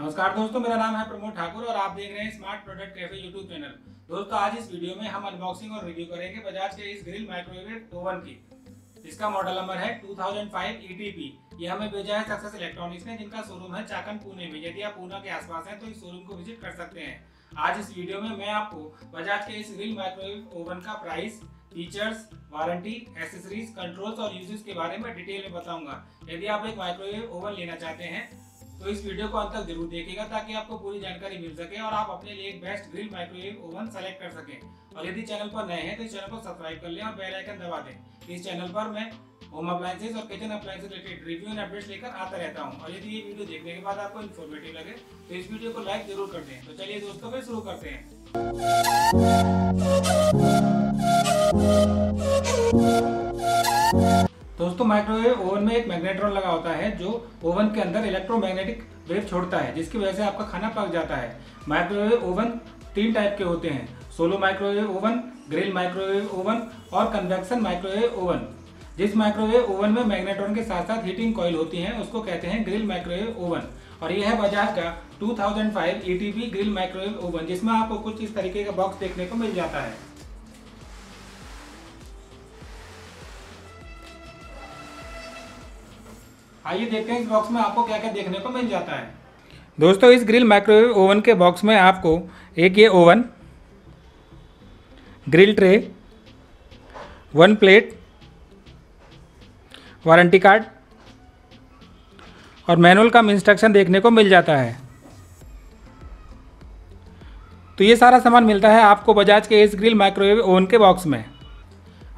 नमस्कार दोस्तों, मेरा नाम है प्रमोद ठाकुर और आप देख रहे हैं smart product cafe YouTube channel. दोस्तों, आज इस वीडियो में हम अनबॉक्सिंग और रिव्यू करेंगे बजाज के इस ग्रिल माइक्रोवेव ओवन की। इसका मॉडल नंबर है 2005 ETB। ये हमें भेजा है सक्सेस इलेक्ट्रॉनिक्स ने, जिनका शोरूम है चाकन पुणे में। यदि आप पुणे के आसपास हैं तो इस शोरूम को विजिट कर सकते हैं। आज इस वीडियो में मैं आपको बजाज के इस ग्रिल माइक्रोवेव ओवन का price, features, warranty, accessories, controls और यूजेस के बारे में डिटेल में बताऊंगा। यदि आप एक माइक्रोवेव ओवन लेना चाहते हैं तो इस वीडियो को अंत तक जरूर देखिएगा ताकि आपको पूरी जानकारी मिल सके और आप अपने लिए एक best grill microwave oven select कर सकें। और यदि चैनल पर नए हैं तो इस चैनल को सब्सक्राइब कर लें और बेल आइकन दबा दें। इस चैनल पर मैं होम अप्लायंसेज और kitchen appliances related review and updates लेकर आता रहता हूँ। और यदि ये वीडियो देखने के बाद आपको इन्फॉर्मेटिव लगे तो इस वीडियो को लाइक जरूर कर दें। तो चलिए दोस्तों, फिर शुरू करते हैं। दोस्तों, माइक्रोवेव ओवन में एक मैग्नेट्रॉन लगा होता है जो ओवन के अंदर इलेक्ट्रोमैग्नेटिक वेव छोड़ता है, जिसकी वजह से आपका खाना पक जाता है। माइक्रोवेव ओवन तीन टाइप के होते हैं: solo microwave oven, grill microwave oven और कन्वेक्शन माइक्रोवेव ओवन। जिस माइक्रोवेव ओवन में मैग्नेट्रॉन के साथ साथ हीटिंग कॉइल होती है उसको कहते हैं ग्रिल माइक्रोवेव ओवन। और यह है बजाज का 2005 ETB ग्रिल माइक्रोवेव ओवन, जिसमें आपको कुछ इस तरीके का बॉक्स देखने को मिल जाता है। आइए देखते हैं इस बॉक्स में आपको क्या क्या देखने को मिल जाता है। दोस्तों, इस ग्रिल माइक्रोवेव ओवन के बॉक्स में आपको एक ये oven, grill tray, one plate, warranty card और मैनुअल का इंस्ट्रक्शन देखने को मिल जाता है। तो ये सारा सामान मिलता है आपको बजाज के इस ग्रिल माइक्रोवेव ओवन के बॉक्स में।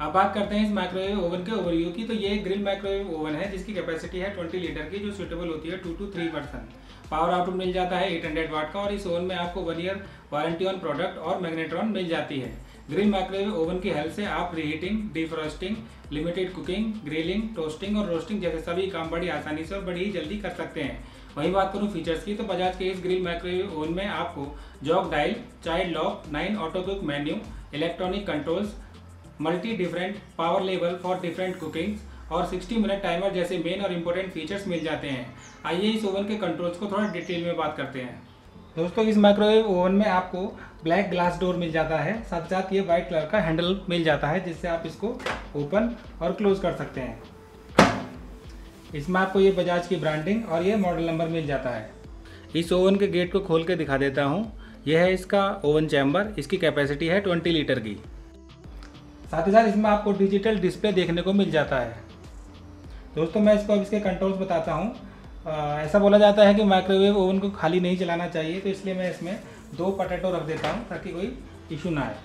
अब बात करते हैं इस माइक्रोवेव ओवन के ओवरव्यू की। तो ये ग्रिल माइक्रोवेव ओवन है जिसकी कैपेसिटी है 20 लीटर की, जो सूटेबल होती है 2 to 3 पर्सन। पावर आउटपुट मिल जाता है 800 वाट का और इस ओवन में आपको 1 ईयर वारंटी ऑन प्रोडक्ट और मैग्नेट्रॉन मिल जाती है। ग्रिल माइक्रोवेव ओवन की हेल्प से आप reheating, defrosting, limited cooking, grilling, toasting और रोस्टिंग जैसे सभी काम बड़ी आसानी से और बड़ी ही जल्दी कर सकते हैं। वही बात करूँ फीचर्स की, तो बजाज के इस ग्रिल माइक्रोवेव ओवन में आपको jog dial, child lock, 9 auto cook menu, electronic controls, multi different power level for different cookings और 60 मिनट टाइमर जैसे मेन और इम्पोर्टेंट फीचर्स मिल जाते हैं। आइए इस ओवन के कंट्रोल्स को थोड़ा डिटेल में बात करते हैं। दोस्तों, इस माइक्रोवेव ओवन में आपको ब्लैक ग्लास डोर मिल जाता है, साथ साथ ये वाइट कलर का हैंडल मिल जाता है जिससे आप इसको ओपन और क्लोज कर सकते हैं। इसमें आपको ये बजाज की ब्रांडिंग और ये मॉडल नंबर मिल जाता है। इस ओवन के गेट को खोल के दिखा देता हूँ। यह है इसका ओवन चैम्बर, इसकी कैपेसिटी है 20 लीटर की। साथ ही साथ इसमें आपको डिजिटल डिस्प्ले देखने को मिल जाता है। दोस्तों, मैं इसको अब इसके कंट्रोल्स बताता हूँ। ऐसा बोला जाता है कि माइक्रोवेव ओवन को खाली नहीं चलाना चाहिए, तो इसलिए मैं इसमें 2 पटेटो रख देता हूँ ताकि कोई इशू ना आए।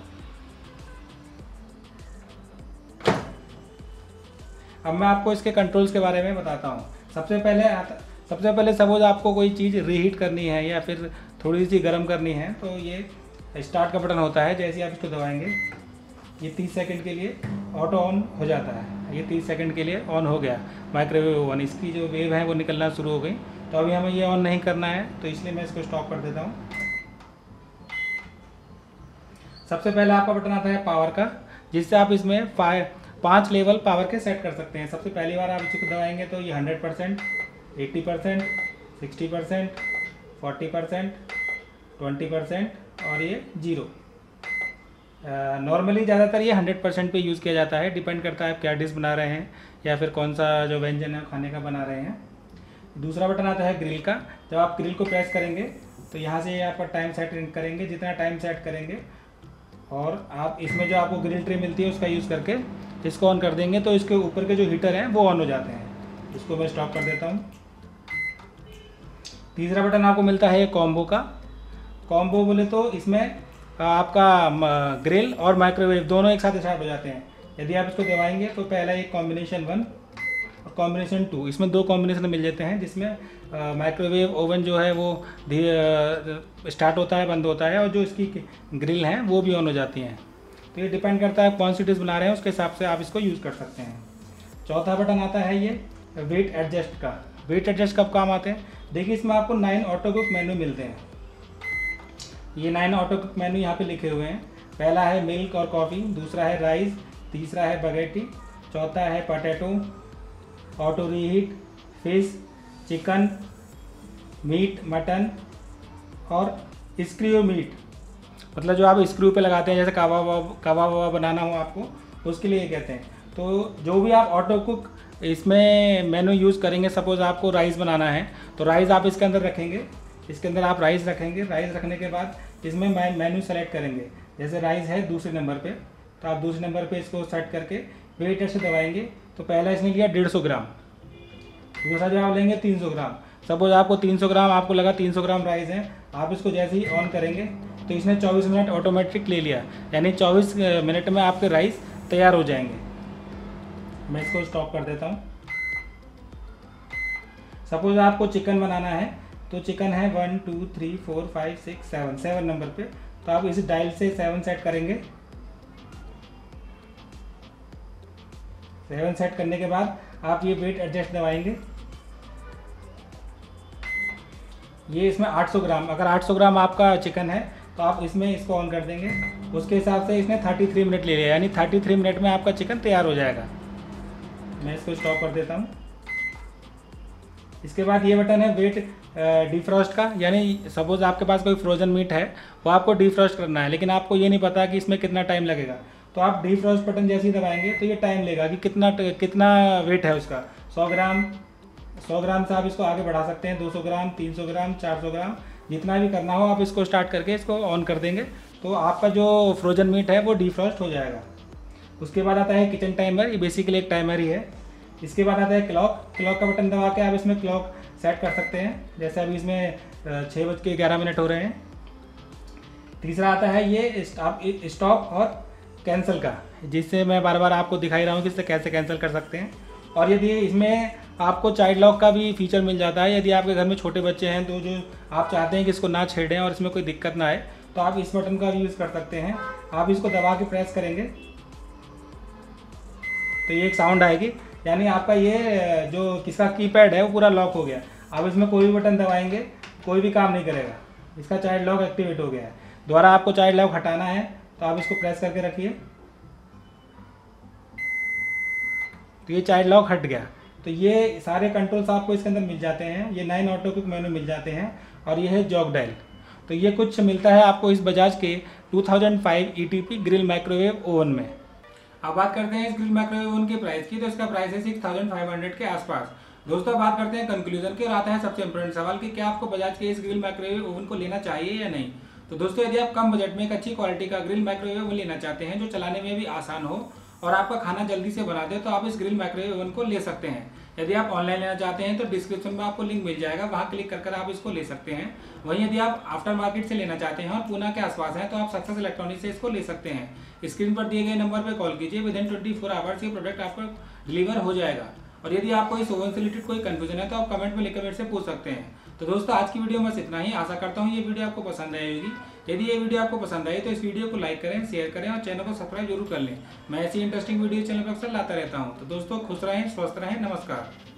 अब मैं आपको इसके कंट्रोल्स के बारे में बताता हूँ। सबसे पहले सपोज आपको कोई चीज़ रीहीट करनी है या फिर थोड़ी सी गर्म करनी है तो ये स्टार्ट का बटन होता है। जैसे आप इसको दबाएँगे ये 30 सेकंड के लिए ऑटो ऑन हो जाता है। ये 30 सेकंड के लिए ऑन हो गया माइक्रोवेव ओवन। इसकी जो वेव है वो निकलना शुरू हो गई। तो अभी हमें ये ऑन नहीं करना है, तो इसलिए मैं इसको स्टॉप कर देता हूँ। सबसे पहले आपका बटन आता है पावर का, जिससे आप इसमें 5 लेवल पावर के सेट कर सकते हैं। सबसे पहली बार आप इसको दबाएंगे तो ये 100%, 80%, 60%, 40%, 20% और ये 0। नॉर्मली ज़्यादातर ये 100% पे यूज़ किया जाता है। डिपेंड करता है आप क्या डिश बना रहे हैं या फिर कौन सा जो व्यंजन है खाने का बना रहे हैं। दूसरा बटन आता है ग्रिल का। जब आप ग्रिल को प्रेस करेंगे तो यहाँ से आप टाइम सेट करेंगे, जितना टाइम सेट करेंगे, और आप इसमें जो आपको ग्रिल ट्रे मिलती है उसका यूज़ करके इसको ऑन कर देंगे तो इसके ऊपर के जो हीटर हैं वो ऑन हो जाते हैं। इसको मैं स्टॉप कर देता हूँ। तीसरा बटन आपको मिलता है ये कॉम्बो का। कॉम्बो बोले तो इसमें आपका ग्रिल और माइक्रोवेव दोनों एक साथ स्टार्ट हो जाते हैं। यदि आप इसको दबाएंगे तो पहला एक कॉम्बिनेशन 1 और कॉम्बिनेशन 2, इसमें 2 कॉम्बिनेशन मिल जाते हैं, जिसमें माइक्रोवेव ओवन जो है वो स्टार्ट होता है, बंद होता है और जो इसकी ग्रिल हैं वो भी ऑन हो जाती हैं। तो ये डिपेंड करता है कौन सी डिश बना रहे हैं, उसके हिसाब से आप इसको यूज़ कर सकते हैं। चौथा बटन आता है ये वेट एडजस्ट का। वेट एडजस्ट कब काम आते हैं? देखिए, इसमें आपको 9 ऑटो कुक मेन्यू मिलते हैं। ये 9 ऑटो कुक मेन्यू यहाँ पे लिखे हुए हैं। पहला है मिल्क और कॉफ़ी, दूसरा है राइस, तीसरा है बगेटी, चौथा है potato, auto reheat, fish, chicken, meat, mutton और स्क्रू मीट, मतलब जो आप स्क्रू पे लगाते हैं, जैसे कावा बनाना हो आपको, उसके लिए कहते हैं। तो जो भी आप ऑटो कुक इसमें मेनू यूज़ करेंगे, सपोज़ आपको राइस बनाना है तो राइस आप इसके अंदर रखेंगे, इसके अंदर आप राइस रखेंगे। राइस रखने के बाद इसमें मेन्यू सेलेक्ट करेंगे, जैसे राइस है दूसरे नंबर पे, तो आप दूसरे नंबर पे इसको सेट करके वेटर से दबाएंगे। तो पहला इसने लिया 150 ग्राम, दूसरा जो आप लेंगे 300 ग्राम। सपोज़ आपको 300 ग्राम, आपको लगा 300 ग्राम राइस है, आप इसको जैसे ही ऑन करेंगे तो इसने 24 मिनट ऑटोमेटिक ले लिया, यानी 24 मिनट में आपके राइस तैयार हो जाएंगे। मैं इसको स्टॉप कर देता हूँ। सपोज़ आपको चिकन बनाना है तो चिकन है 1 2 3 4 5 6 7 नंबर पे, तो आप इसी डायल से 7 सेट करेंगे। 7 सेट करने के बाद आप ये वेट एडजस्ट दबाएंगे। ये इसमें 800 ग्राम, अगर 800 ग्राम आपका चिकन है तो आप इसमें इसको ऑन कर देंगे, उसके हिसाब से इसने 33 मिनट ले लिया, यानी 33 मिनट में आपका चिकन तैयार हो जाएगा। मैं इसको स्टॉप कर देता हूँ। इसके बाद ये बटन है वेट डिफ्रॉस्ट का, यानी सपोज़ आपके पास कोई फ्रोज़न मीट है, वो आपको डिफ्रॉस्ट करना है, लेकिन आपको ये नहीं पता कि इसमें कितना टाइम लगेगा, तो आप डिफ्रॉस्ट बटन जैसे ही दबाएंगे तो ये टाइम लेगा कि कितना वेट है उसका। 100 ग्राम से आप इसको आगे बढ़ा सकते हैं, 200 ग्राम, 300 ग्राम, 400 ग्राम, जितना भी करना हो आप इसको स्टार्ट करके इसको ऑन कर देंगे, तो आपका जो फ्रोजन मीट है वो डिफ्रॉस्ट हो जाएगा। उसके बाद आता है किचन टाइमर, ये बेसिकली एक टाइमर ही है। इसके बाद आता है क्लॉक। क्लॉक का बटन दबा के आप इसमें क्लॉक सेट कर सकते हैं, जैसे अभी इसमें 6:11 हो रहे हैं। तीसरा आता है ये स्टॉप और कैंसिल का, जिससे मैं बार बार आपको दिखाई रहा हूँ कि इससे कैसे कैंसिल कर सकते हैं। और यदि इसमें आपको चाइल्ड लॉक का भी फीचर मिल जाता है, यदि आपके घर में छोटे बच्चे हैं तो जो आप चाहते हैं कि इसको ना छेड़ें और इसमें कोई दिक्कत ना आए, तो आप इस बटन का यूज़ कर सकते हैं। आप इसको दबा के प्रेस करेंगे तो ये एक साउंड आएगी, यानी आपका ये जो किसका कीपैड है वो पूरा लॉक हो गया। आप इसमें कोई भी बटन दबाएंगे कोई भी काम नहीं करेगा, इसका चाइल्ड लॉक एक्टिवेट हो गया है। दोबारा आपको चाइल्ड लॉक हटाना है तो आप इसको प्रेस करके रखिए, तो ये चाइल्ड लॉक हट गया। तो ये सारे कंट्रोल्स आपको इसके अंदर मिल जाते हैं, ये 9 ऑटो कुक मेनू मिल जाते हैं। और ये है जॉग डायल, तो ये कुछ मिलता है आपको इस बजाज के 2005 ETB ग्रिल माइक्रोवेव ओवन में। अब बात करते हैं इस ग्रिल माइक्रोवेव ओवन के प्राइस की, तो इसका प्राइस है 6500 के आसपास। दोस्तों बात करते हैं कंक्लूजन की, और आता है सबसे इम्पोर्टेंट सवाल कि क्या आपको बजाज के इस ग्रिल माइक्रोवेव ओवन को लेना चाहिए या नहीं। तो दोस्तों यदि आप कम बजट में एक अच्छी क्वालिटी का ग्रिल माइक्रोवेव ओवन लेना चाहते हैं जो चलाने में भी आसान हो और आपका खाना जल्दी से बना दे, तो आप इस ग्रिल माइक्रोवेव ओवन को ले सकते हैं। यदि आप ऑनलाइन लेना चाहते हैं तो डिस्क्रिप्शन में आपको लिंक मिल जाएगा, वहां क्लिक कर आप इसको ले सकते हैं। वहीं यदि आप आफ्टर मार्केट से लेना चाहते हैं और पुणे के आसपास हैं तो आप सक्सेस इलेक्ट्रॉनिक्स से इसको ले सकते हैं। स्क्रीन पर दिए गए नंबर पर कॉल कीजिए, विदिन 24 आवर्स ये प्रोडक्ट आपको डिलीवर हो जाएगा। और यदि आपको इस ओवन से रिलेटेड कोई कंफ्यूजन है तो आप कमेंट में लिखकर मेरे से पूछ सकते हैं। तो दोस्तों आज की वीडियो में बस इतना ही, आशा करता हूँ ये वीडियो आपको पसंद आई होगी। यदि ये वीडियो आपको पसंद आई तो इस वीडियो को लाइक करें, शेयर करें और चैनल को सब्सक्राइब जरूर कर लें। मैं ऐसी इंटरेस्टिंग वीडियो चैनल पर अक्सर लाता रहता हूँ। तो दोस्तों खुश रहें, स्वस्थ रहें, नमस्कार।